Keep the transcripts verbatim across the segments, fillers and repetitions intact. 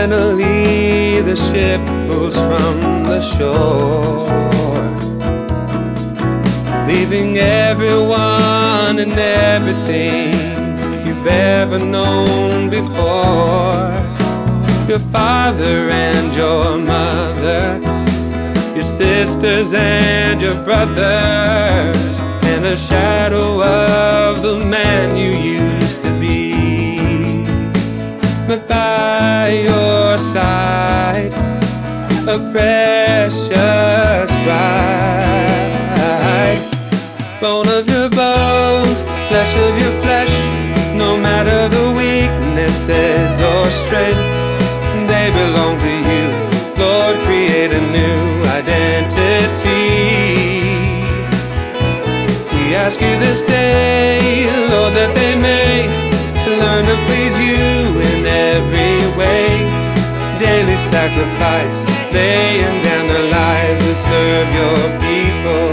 Finally the ship pulls from the shore, leaving everyone and everything you've ever known before. Your father and your mother, your sisters and your brothers, and a shadow of the man you used to be. But by your side, a precious bride, bone of your bones, flesh of your flesh. No matter the weaknesses or strength, they belong to you. Lord, create a new identity. We ask you this day, Lord, that they may learn to please you in every way. Daily sacrifice, laying down their lives to serve your people.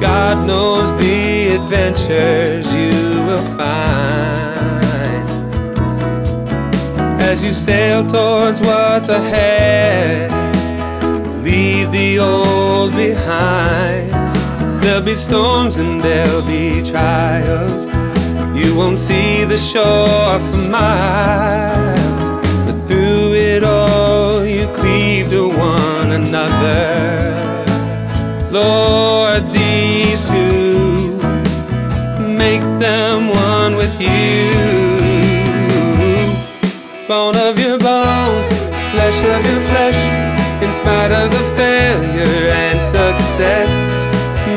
God knows the adventures you will find as you sail towards what's ahead. Leave the old behind. There'll be storms and there'll be trials. You won't see the shore for miles, but through it all you cleave to one another. Lord, these two, make them one with you. Bone of your bones, flesh of your flesh, in spite of the failure and success,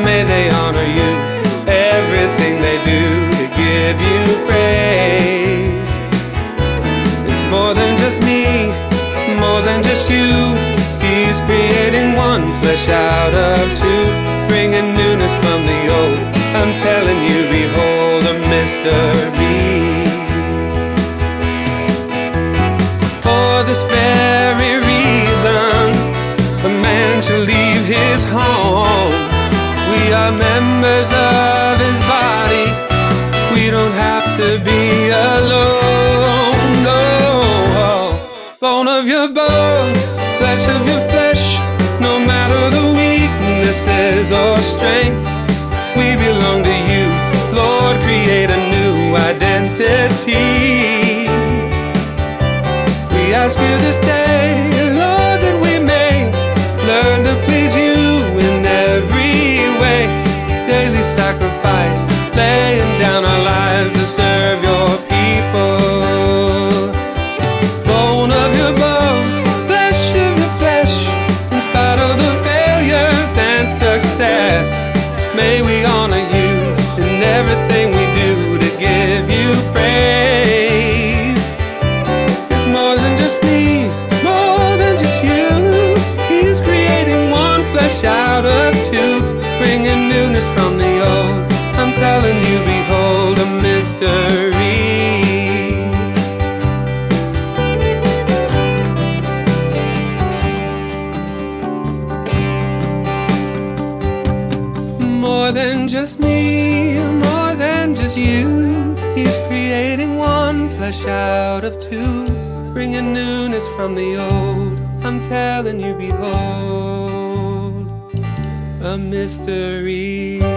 may they honor you, everything they do, to give you praise. It's more than just me, more than just you. He's creating one flesh out of two, bringing newness from the old. I'm telling you, behold a mystery. For this very reason, a man shall leave his home. We are members of his body. We don't have to be alone. No, bone of your bones, flesh of your flesh. No matter the weaknesses or strength, we belong to you. Lord, create a new identity. We ask you this day, Lord, that we may learn to please you in every way. Daily sacrifice, laying down our lives to serve your people. Bone of your bones, flesh of your flesh, in spite of the failures and success, may we honor you in everything we do, to give you praise. It's more than just me, more than just you. He's creating one flesh out of two, bringing newness from the old. I'm telling you, behold a mystery. More than just me, more than just you. He's creating one flesh out of two, bringing newness from the old. I'm telling you, behold a mystery.